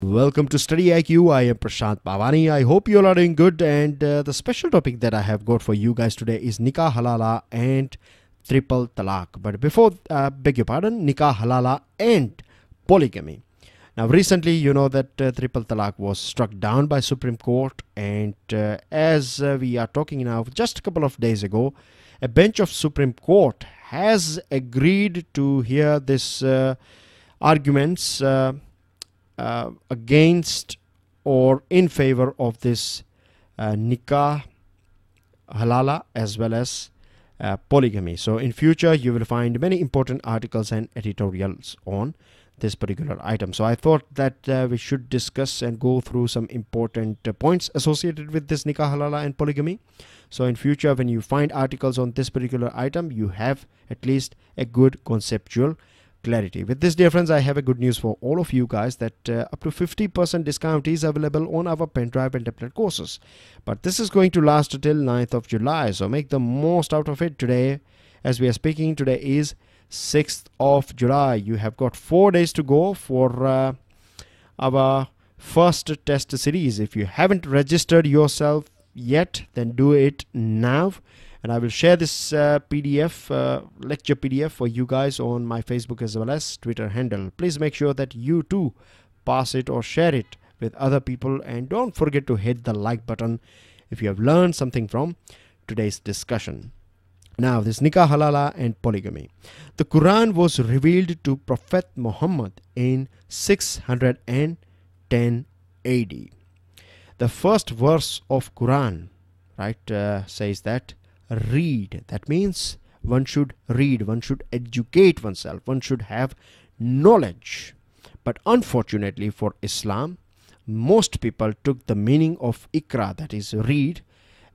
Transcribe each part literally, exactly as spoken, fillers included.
Welcome to StudyIQ. I am Prashant Bhavani. I hope you all are doing good. And uh, the special topic that I have got for you guys today is Nikah Halala and Triple Talaq. But before, uh, beg your pardon, Nikah Halala and polygamy. Now, recently, you know that uh, Triple Talaq was struck down by Supreme Court. And uh, as uh, we are talking now, just a couple of days ago, a bench of Supreme Court has agreed to hear this uh, arguments uh, Uh, against or in favor of this uh, nikah halala as well as uh, polygamy. So in future you will find many important articles and editorials on this particular item. So I thought that uh, we should discuss and go through some important uh, points associated with this nikah halala and polygamy. So in future when you find articles on this particular item, you have at least a good conceptual clarity. With this, dear friends, I have a good news for all of you guys that uh, up to fifty percent discount is available on our pen drive and tablet courses. But this is going to last till ninth of July, so make the most out of it today. As we are speaking, today is sixth of July. You have got four days to go for uh, our first test series. If you haven't registered yourself yet, then do it now. And I will share this uh, P D F, uh, lecture P D F for you guys on my Facebook as well as Twitter handle. Please make sure that you too pass it or share it with other people. And don't forget to hit the like button if you have learned something from today's discussion. Now, this Nikah Halala and polygamy. The Quran was revealed to Prophet Muhammad in six hundred ten A D. The first verse of Quran, right, uh, says that read. That means one should read, one should educate oneself, one should have knowledge. But unfortunately for Islam, most people took the meaning of Ikra, that is read,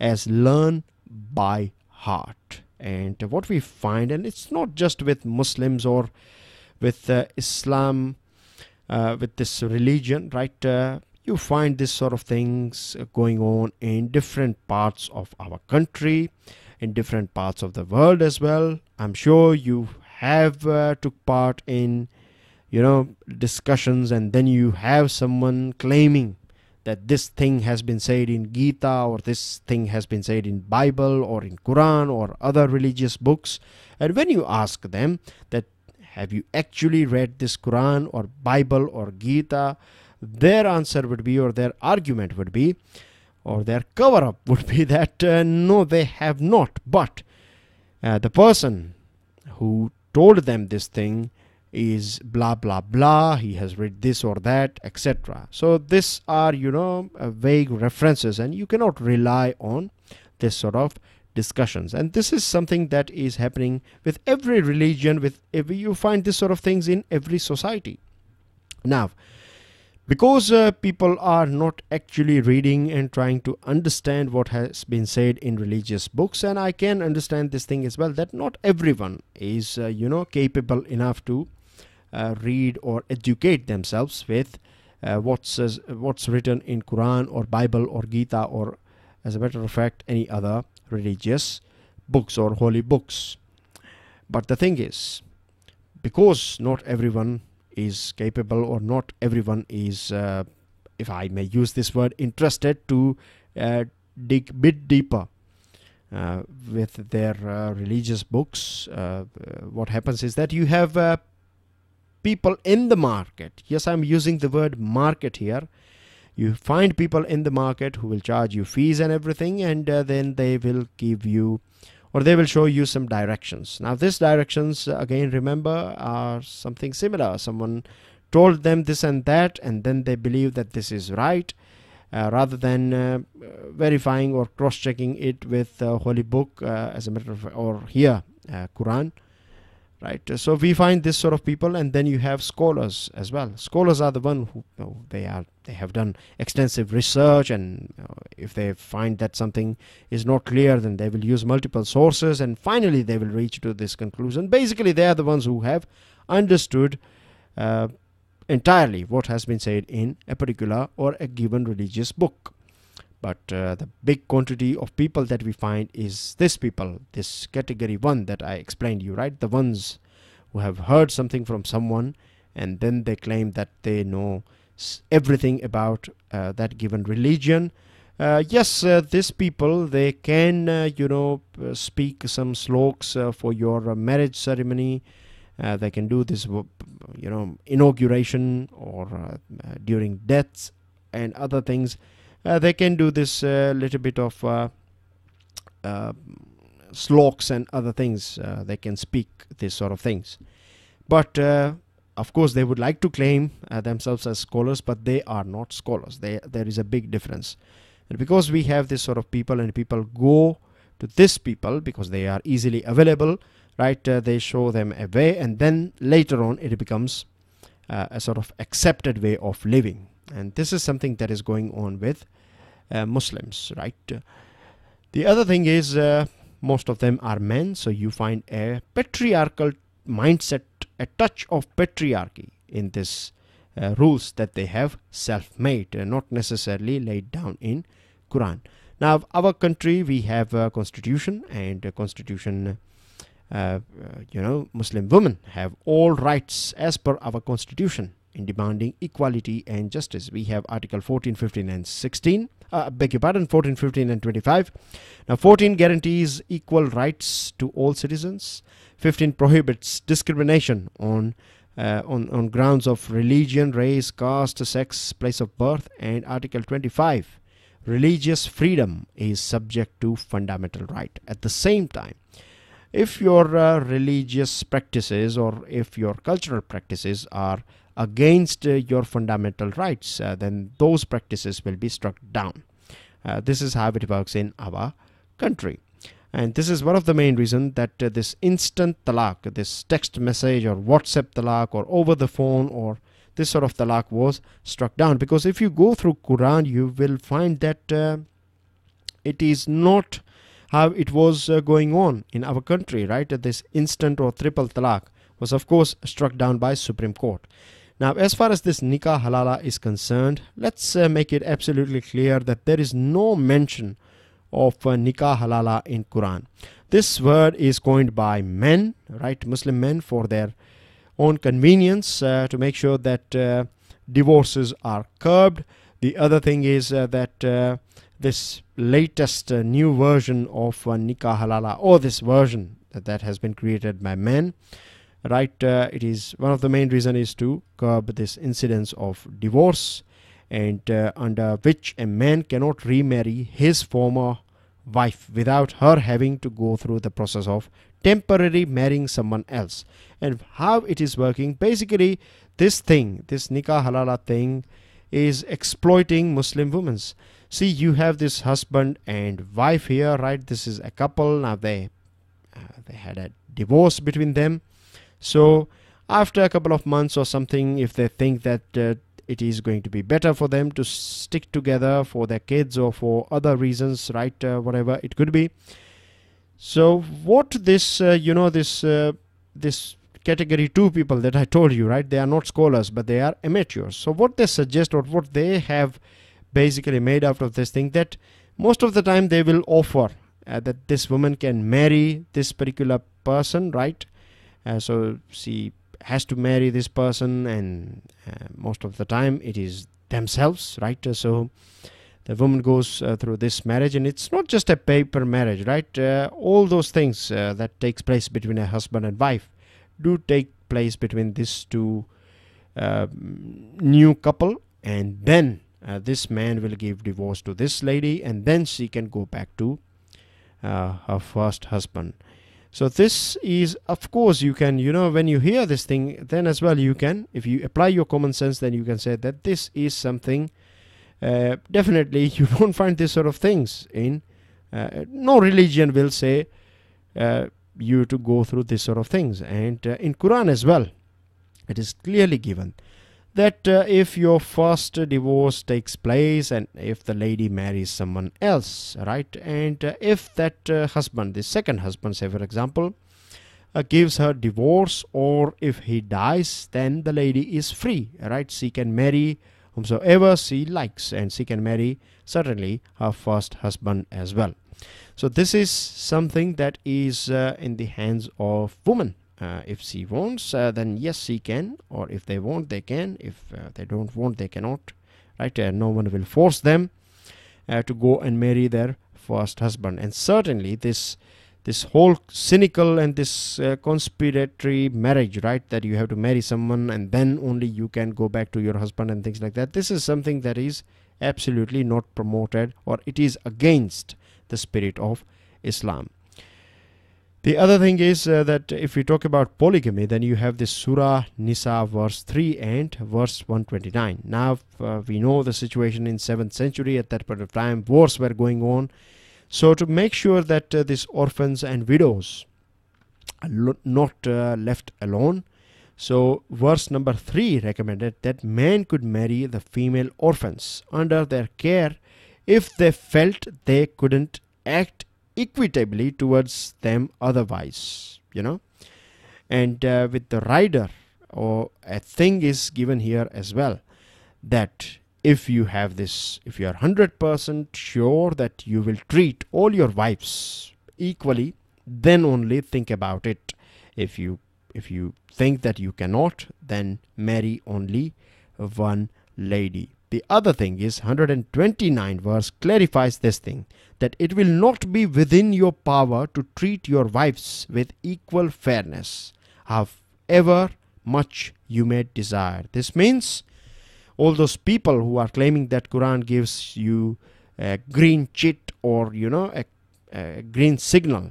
as learn by heart. And what we find, and it's not just with Muslims or with uh, Islam, uh, with this religion, right? Uh, you find this sort of things going on in different parts of our country, in different parts of the world as well. I'm sure you have uh, took part in, you know, discussions, and then you have someone claiming that this thing has been said in Gita, or this thing has been said in Bible or in Quran or other religious books. And when you ask them that, have you actually read this Quran or Bible or Gita, their answer would be, or their argument would be, or their cover-up would be that uh, no, they have not. But uh, the person who told them this thing is blah blah blah, he has read this or that, et cetera. So these are, you know, uh, vague references, and you cannot rely on this sort of discussions. And this is something that is happening with every religion, with every, you find this sort of things in every society. Now, because uh, people are not actually reading and trying to understand what has been said in religious books, and I can understand this thing as well, that not everyone is, uh, you know, capable enough to uh, read or educate themselves with uh, what's, uh, what's written in Quran or Bible or Gita or, as a matter of fact, any other religious books or holy books. But the thing is, because not everyone is capable, or not everyone is, uh, if I may use this word, interested to uh, dig a bit deeper uh, with their uh, religious books. Uh, what happens is that you have uh, people in the market. Yes, I'm using the word market here. You find people in the market who will charge you fees and everything, and uh, then they will give you, or they will show you some directions. Now, these directions, again, remember, are something similar. Someone told them this and that, and then they believe that this is right, uh, rather than uh, verifying or cross-checking it with uh, Holy Book, uh, as a matter of, or here, uh, Quran, right? So we find this sort of people, and then you have scholars as well. Scholars are the one who, oh, they are, they have done extensive research, and uh, if they find that something is not clear, then they will use multiple sources, and finally they will reach to this conclusion. Basically, they are the ones who have understood uh, entirely what has been said in a particular or a given religious book. But uh, the big quantity of people that we find is this people, this category one that I explained you, right? The ones who have heard something from someone, and then they claim that they know everything about uh, that given religion. Uh, yes, uh, these people, they can, uh, you know, speak some sloks uh, for your uh, marriage ceremony. Uh, they can do this, you know, inauguration or uh, uh, during deaths and other things. Uh, they can do this uh, little bit of uh, uh, sloks and other things. Uh, they can speak this sort of things. But, uh, of course, they would like to claim uh, themselves as scholars, but they are not scholars. They, there is a big difference. And because we have this sort of people, and people go to this people because they are easily available, right? Uh, they show them a way, and then later on it becomes uh, a sort of accepted way of living. And this is something that is going on with uh, Muslims, right? Uh, the other thing is uh, most of them are men, so you find a patriarchal mindset, a touch of patriarchy in this uh, rules that they have self-made, uh, not necessarily laid down in Quran. Now, our country, we have a constitution, and a constitution, uh, uh, you know, Muslim women have all rights as per our constitution, in demanding equality and justice. We have Article fourteen, fifteen and sixteen, uh, beg your pardon, fourteen, fifteen and twenty-five. Now fourteen guarantees equal rights to all citizens. fifteen prohibits discrimination on, uh, on, on grounds of religion, race, caste, sex, place of birth. And Article twenty-five, religious freedom is subject to fundamental right. At the same time, if your uh, religious practices or if your cultural practices are against uh, your fundamental rights, uh, then those practices will be struck down. Uh, this is how it works in our country, and this is one of the main reasons that uh, this instant talaq, this text message or WhatsApp talaq or over the phone or this sort of talaq was struck down, because if you go through Quran, you will find that uh, it is not how it was uh, going on in our country, right? Uh, this instant or triple talaq was of course struck down by Supreme Court. Now, as far as this Nikah Halala is concerned, let's uh, make it absolutely clear that there is no mention of uh, Nikah Halala in Quran. This word is coined by men, right, Muslim men, for their own convenience uh, to make sure that uh, divorces are curbed. The other thing is uh, that uh, this latest uh, new version of uh, Nikah Halala, or this version that, that has been created by men, right, uh, it is one of the main reason is to curb this incidence of divorce, and uh, under which a man cannot remarry his former wife without her having to go through the process of temporarily marrying someone else. And how it is working, basically this thing, this Nikah Halala thing, is exploiting Muslim women's. See, you have this husband and wife here, right? This is a couple. Now they uh, they had a divorce between them. So after a couple of months or something, if they think that uh, it is going to be better for them to stick together for their kids or for other reasons, right, uh, whatever it could be. So what this, uh, you know, this uh, this category two people that I told you, right, they are not scholars, but they are amateurs. So what they suggest, or what they have basically made out of this thing, that most of the time they will offer uh, that this woman can marry this particular person, right? Uh, so she has to marry this person, and uh, most of the time it is themselves, right? Uh, so the woman goes uh, through this marriage, and it's not just a paper marriage, right? Uh, all those things uh, that takes place between a husband and wife do take place between these two uh, new couple, and then uh, this man will give divorce to this lady, and then she can go back to uh, her first husband. So this is, of course, you can, you know, when you hear this thing, then as well you can, if you apply your common sense, then you can say that this is something, uh, definitely you don't find this sort of things in, uh, no religion will say uh, you to go through this sort of things. And uh, in Quran as well, it is clearly given that uh, if your first divorce takes place, and if the lady marries someone else, right, and uh, if that uh, husband, the second husband, say for example, uh, gives her divorce, or if he dies, then the lady is free, right? She can marry whomsoever she likes, and she can marry certainly her first husband as well. So this is something that is uh, in the hands of women, Uh, if she wants, uh, then yes, she can, or if they want, they can. If uh, they don't want, they cannot, right? Uh, no one will force them uh, to go and marry their first husband. And certainly this this whole cynical and this uh, conspiratory marriage, right, that you have to marry someone and then only you can go back to your husband and things like that, this is something that is absolutely not promoted, or it is against the spirit of Islam. The other thing is uh, that if we talk about polygamy, then you have this Surah Nisa verse three and verse one twenty-nine. Now uh, we know the situation in seventh century. At that point of time, wars were going on. So to make sure that uh, these orphans and widows are not uh, left alone, so verse number three recommended that men could marry the female orphans under their care if they felt they couldn't act equitably towards them otherwise, you know. And uh, with the rider, or a thing is given here as well, that if you have this, if you are one hundred percent sure that you will treat all your wives equally, then only think about it. If you if you think that you cannot, then marry only one lady. The other thing is one hundred twenty-nine verse clarifies this thing, that it will not be within your power to treat your wives with equal fairness, however much you may desire. This means all those people who are claiming that Quran gives you a green chit, or you know, a, a green signal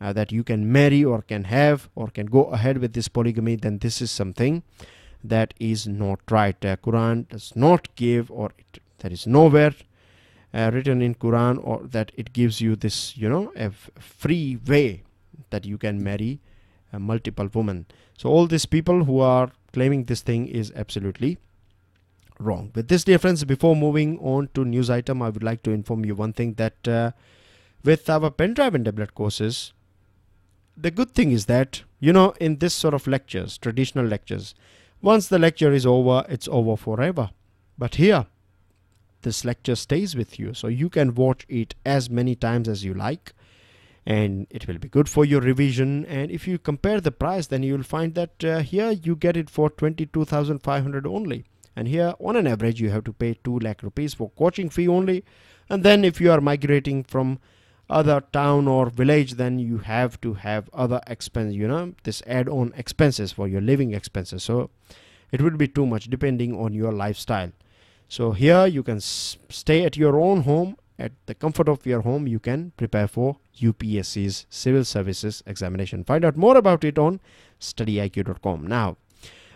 uh, that you can marry or can have or can go ahead with this polygamy, then this is something that is not right. Uh, Quran does not give, or it, there is nowhere uh, written in Quran or that it gives you this, you know, a free way that you can marry uh, multiple women. So all these people who are claiming this thing is absolutely wrong. With this, dear friends, before moving on to news item, I would like to inform you one thing, that uh, with our pen drive and tablet courses, the good thing is that, you know, in this sort of lectures, traditional lectures, once the lecture is over, it's over forever. But here, this lecture stays with you, so you can watch it as many times as you like, and it will be good for your revision. And if you compare the price, then you will find that uh, here you get it for twenty-two thousand five hundred only, and here on an average you have to pay two lakh rupees for coaching fee only. And then if you are migrating from other town or village, then you have to have other expense, you know, this add-on expenses for your living expenses, so it would be too much depending on your lifestyle. So here you can stay at your own home, at the comfort of your home. You can prepare for U P S C's civil services examination. Find out more about it on study I Q dot com. Now,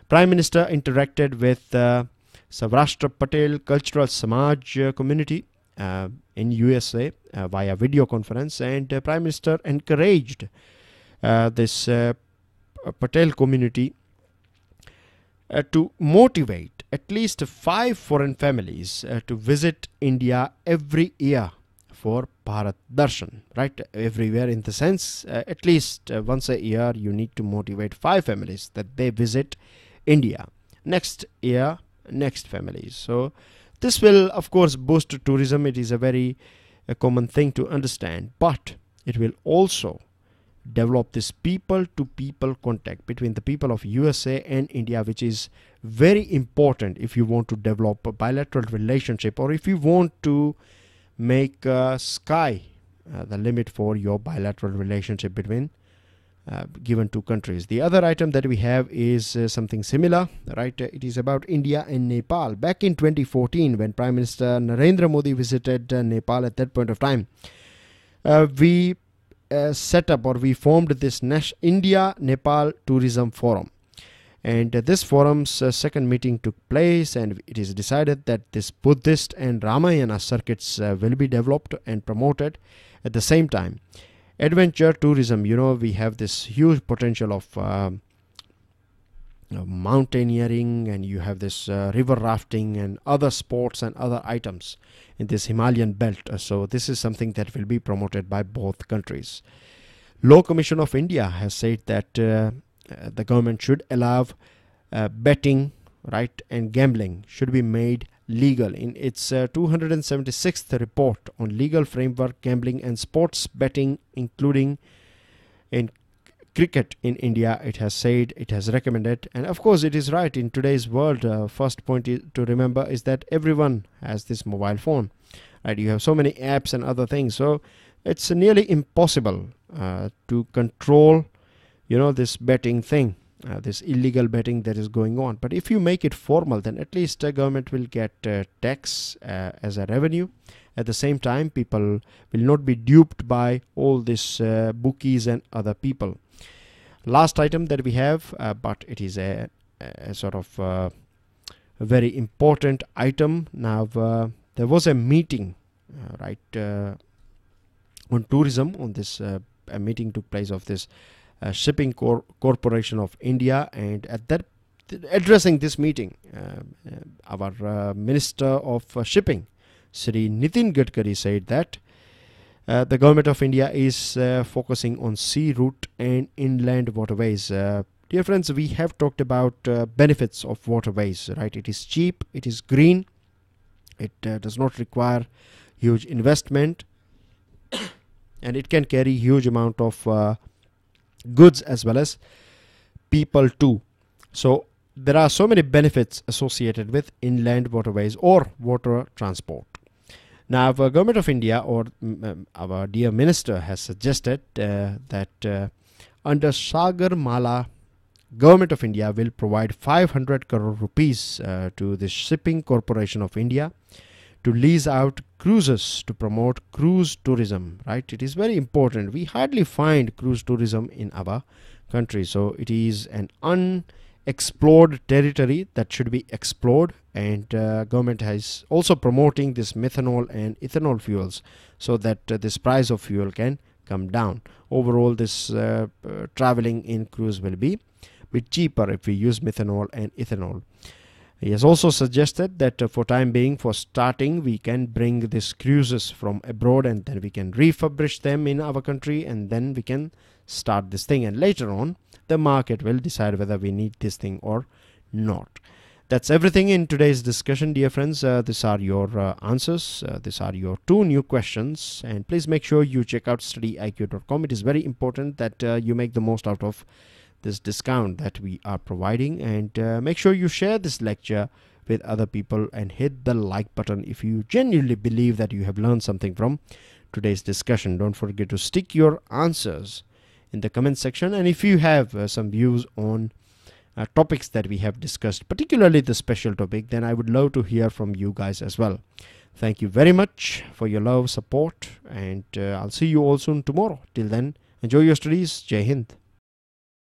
Prime Minister interacted with uh, Savrashtra Patel Cultural Samaj uh, community uh, in U S A uh, via video conference, and uh, Prime Minister encouraged uh, this uh, Patel community uh, to motivate at least five foreign families uh, to visit India every year for Bharat Darshan, right? Everywhere in the sense, uh, at least uh, once a year you need to motivate five families that they visit India. Next year, next families. So this will of course boost tourism. It is a very a common thing to understand, but it will also develop this people to people contact between the people of U S A and India, which is very important if you want to develop a bilateral relationship, or if you want to make uh, sky uh, the limit for your bilateral relationship between Uh, given two countries. The other item that we have is uh, something similar, right? Uh, it is about India and Nepal. Back in twenty fourteen, when Prime Minister Narendra Modi visited uh, Nepal, at that point of time, uh, we uh, set up or we formed this Nash India Nepal Tourism Forum, and uh, this forum's uh, second meeting took place, and it is decided that this Buddhist and Ramayana circuits uh, will be developed and promoted. At the same time, adventure tourism, you know, we have this huge potential of uh, mountaineering, and you have this uh, river rafting and other sports and other items in this Himalayan belt. So this is something that will be promoted by both countries. Law Commission of India has said that uh, the government should allow uh, betting, right, and gambling should be made legal. In its uh, two hundred seventy-sixth report on legal framework, gambling and sports betting, including in cricket in India, it has said, it has recommended, and of course it is right. In today's world, uh, first point to remember is that everyone has this mobile phone, right? You have so many apps and other things, so it's nearly impossible uh, to control, you know, this betting thing, uh, this illegal betting that is going on. But if you make it formal, then at least the government will get uh, tax uh, as a revenue. At the same time, people will not be duped by all these uh, bookies and other people. Last item that we have, uh, but it is a, a sort of uh, a very important item. Now, uh, there was a meeting, uh, right, uh, on tourism. On this uh, a meeting took place of this uh, Shipping Cor Corporation of India, and at that th addressing this meeting, uh, uh, our uh, Minister of uh, Shipping, Shri Nitin Gadkari, said that uh, the government of India is uh, focusing on sea route and inland waterways. Uh, dear friends, we have talked about uh, benefits of waterways, right? It is cheap, it is green, it uh, does not require huge investment, and it can carry huge amount of uh, goods as well as people too. So there are so many benefits associated with inland waterways or water transport. Now, the government of India, or um, our dear minister, has suggested uh, that uh, under Sagar Mala, government of India will provide five hundred crore rupees uh, to the Shipping Corporation of India to lease out cruises to promote cruise tourism. Right? It is very important. We hardly find cruise tourism in our country, so it is an unexplored territory that should be explored. And uh, government has also promoting this methanol and ethanol fuels so that uh, this price of fuel can come down. Overall, this uh, uh, traveling in cruise will be bit cheaper if we use methanol and ethanol. He has also suggested that uh, for time being, for starting, we can bring these cruises from abroad, and then we can refurbish them in our country, and then we can start this thing, and later on the market will decide whether we need this thing or not. That's everything in today's discussion, dear friends. Uh, these are your uh, answers. Uh, these are your two new questions. And please make sure you check out study I Q dot com. It is very important that uh, you make the most out of this discount that we are providing. And uh, make sure you share this lecture with other people and hit the like button if you genuinely believe that you have learned something from today's discussion. Don't forget to stick your answers in the comment section. And if you have uh, some views on Uh, topics that we have discussed, particularly the special topic, then I would love to hear from you guys as well. Thank you very much for your love, support, and uh, I'll see you all soon tomorrow. Till then, enjoy your studies. Jai Hind.